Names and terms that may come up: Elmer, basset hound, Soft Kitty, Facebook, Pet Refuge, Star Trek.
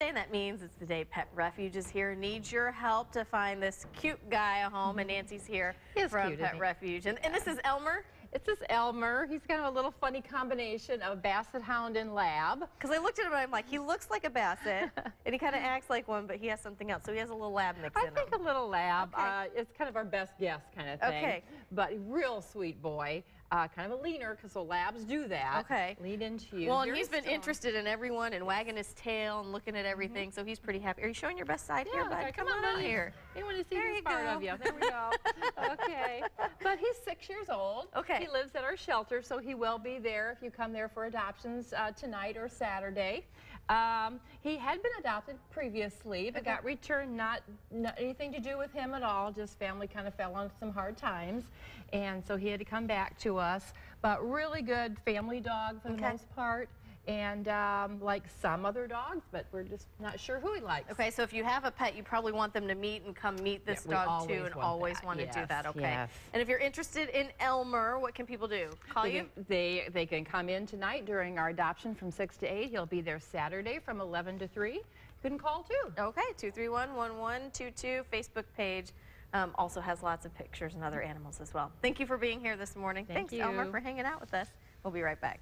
And that means it's the day Pet Refuge is here, needs your help to find this cute guy a home. And Nancy's here from Pet Refuge. And this is Elmer. This is Elmer. He's kind of a little funny combination of basset hound and lab. Because I looked at him and I'm like, he looks like a basset, and he kind of acts like one, but he has something else. So he has a little lab mix in him. I think a little lab. Okay. It's kind of our best guess kind of thing. Okay. But real sweet boy. Kind of a leaner, because the labs do that. Okay. Lean into you. Well, and he's been interested in everyone and wagging his tail and looking at everything, so he's pretty happy. Are you showing your best side here, bud? Okay, come on here. They want to see this part of you. There we go. Okay. But he's 6 years old. Okay. He lives at our shelter, so he will be there if you come there for adoptions tonight or Saturday. He had been adopted previously, but got returned, not anything to do with him at all, just family kind of fell on some hard times, and so he had to come back to us. But really good family dog for the most part, and like some other dogs, but we're just not sure who he likes. Okay, so if you have a pet, you probably want them to meet and come meet this dog too, and always want to do that, okay? Yes. And if you're interested in Elmer, what can people do? Call you? They can come in tonight during our adoption from 6 to 8. He'll be there Saturday from 11 to 3. You can call too. Okay, 231-1122, Facebook page. Also has lots of pictures and other animals as well. Thank you for being here this morning. Thanks, Elmer, for hanging out with us. We'll be right back.